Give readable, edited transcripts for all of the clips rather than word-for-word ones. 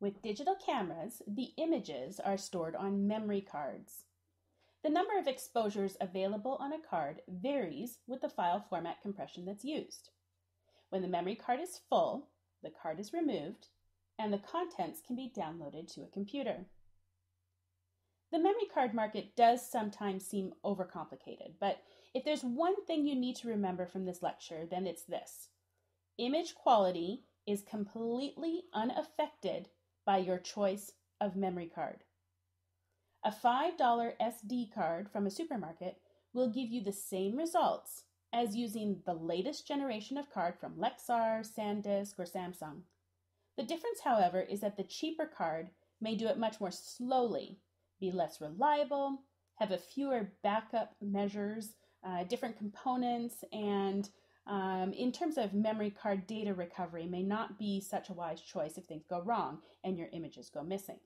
With digital cameras, the images are stored on memory cards. The number of exposures available on a card varies with the file format compression that's used. When the memory card is full, the card is removed, and the contents can be downloaded to a computer. The memory card market does sometimes seem overcomplicated, but if there's one thing you need to remember from this lecture, then it's this. Image quality is completely unaffected by your choice of memory card. A $5 SD card from a supermarket will give you the same results as using the latest generation of card from Lexar, SanDisk, or Samsung. The difference, however, is that the cheaper card may do it much more slowly, be less reliable, have a fewer backup measures, different components, and in terms of memory card data recovery may not be such a wise choice if things go wrong and your images go missing.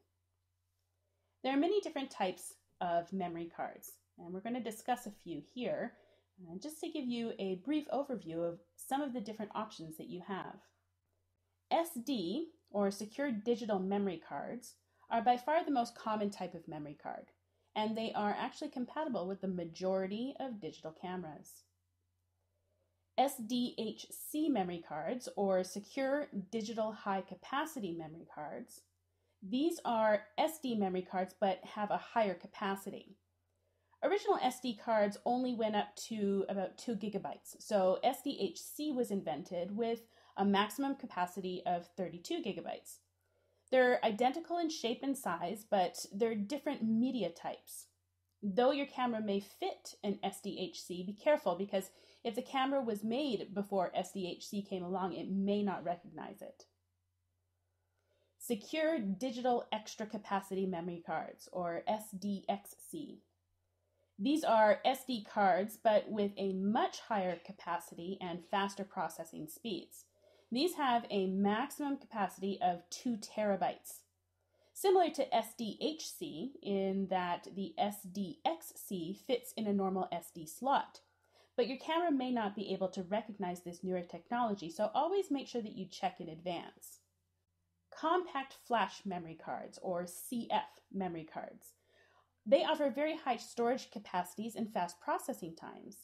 There are many different types of memory cards, and we're going to discuss a few here just to give you a brief overview of some of the different options that you have. SD, or Secured Digital Memory Cards, are by far the most common type of memory card, and they are actually compatible with the majority of digital cameras. SDHC memory cards, or Secure Digital High Capacity Memory Cards, these are SD memory cards but have a higher capacity. Original SD cards only went up to about 2 gigabytes, so SDHC was invented with a maximum capacity of 32 gigabytes. They're identical in shape and size, but they're different media types. Though your camera may fit an SDHC, be careful, because if the camera was made before SDHC came along, it may not recognize it. Secure Digital Extra Capacity Memory Cards, or SDXC. These are SD cards, but with a much higher capacity and faster processing speeds. These have a maximum capacity of 2 terabytes. Similar to SDHC in that the SDXC fits in a normal SD slot, but your camera may not be able to recognize this newer technology, so always make sure that you check in advance. Compact flash memory cards, or CF memory cards. They offer very high storage capacities and fast processing times.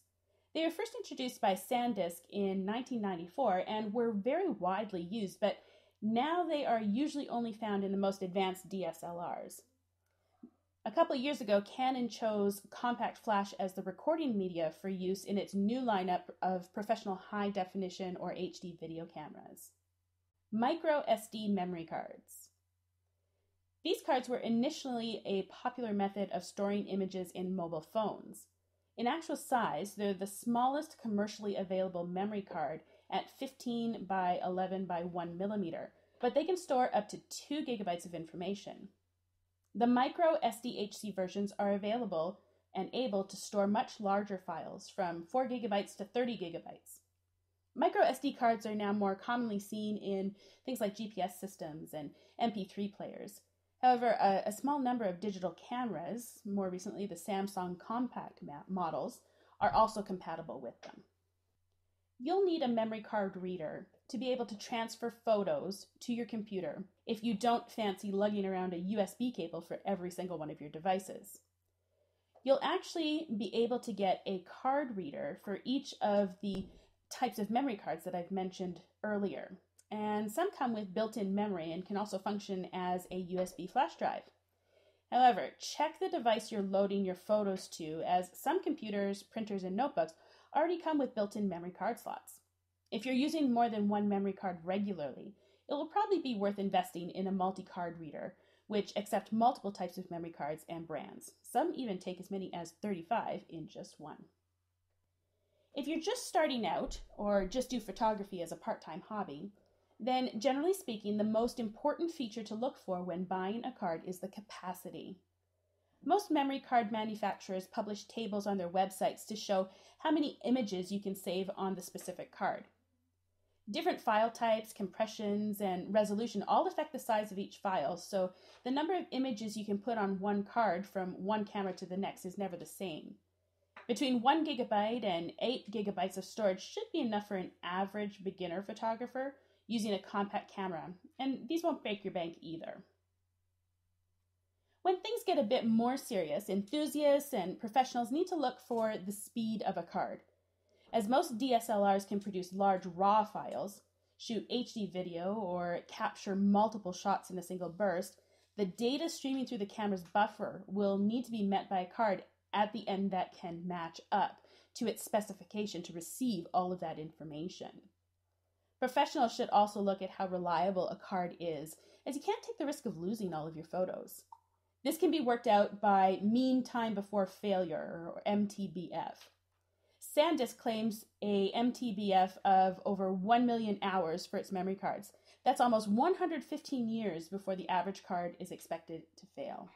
They were first introduced by SanDisk in 1994 and were very widely used, but now they are usually only found in the most advanced DSLRs. A couple of years ago, Canon chose compact flash as the recording media for use in its new lineup of professional high-definition or HD video cameras. Micro SD memory cards. These cards were initially a popular method of storing images in mobile phones. In actual size, they're the smallest commercially available memory card at 15 by 11 by 1 millimeter, but they can store up to 2 gigabytes of information. The micro SDHC versions are available and able to store much larger files, from 4 gigabytes to 30 gigabytes. Micro SD cards are now more commonly seen in things like GPS systems and MP3 players. However, a small number of digital cameras, more recently the Samsung compact models, are also compatible with them. You'll need a memory card reader to be able to transfer photos to your computer if you don't fancy lugging around a USB cable for every single one of your devices. You'll actually be able to get a card reader for each of the types of memory cards that I've mentioned earlier. And some come with built-in memory and can also function as a USB flash drive. However, check the device you're loading your photos to, as some computers, printers, and notebooks already come with built-in memory card slots. If you're using more than one memory card regularly, it will probably be worth investing in a multi-card reader, which accepts multiple types of memory cards and brands. Some even take as many as 35 in just one. If you're just starting out, or just do photography as a part-time hobby, then generally speaking, the most important feature to look for when buying a card is the capacity. Most memory card manufacturers publish tables on their websites to show how many images you can save on the specific card. Different file types, compressions, and resolution all affect the size of each file, so the number of images you can put on one card from one camera to the next is never the same. Between 1 gigabyte and 8 gigabytes of storage should be enough for an average beginner photographer using a compact camera, and these won't break your bank either. When things get a bit more serious, enthusiasts and professionals need to look for the speed of a card. As most DSLRs can produce large RAW files, shoot HD video, or capture multiple shots in a single burst, the data streaming through the camera's buffer will need to be met by a card at the end that can match up to its specification to receive all of that information. Professionals should also look at how reliable a card is, as you can't take the risk of losing all of your photos. This can be worked out by mean time before failure, or MTBF. SanDisk claims a MTBF of over 1 million hours for its memory cards. That's almost 115 years before the average card is expected to fail.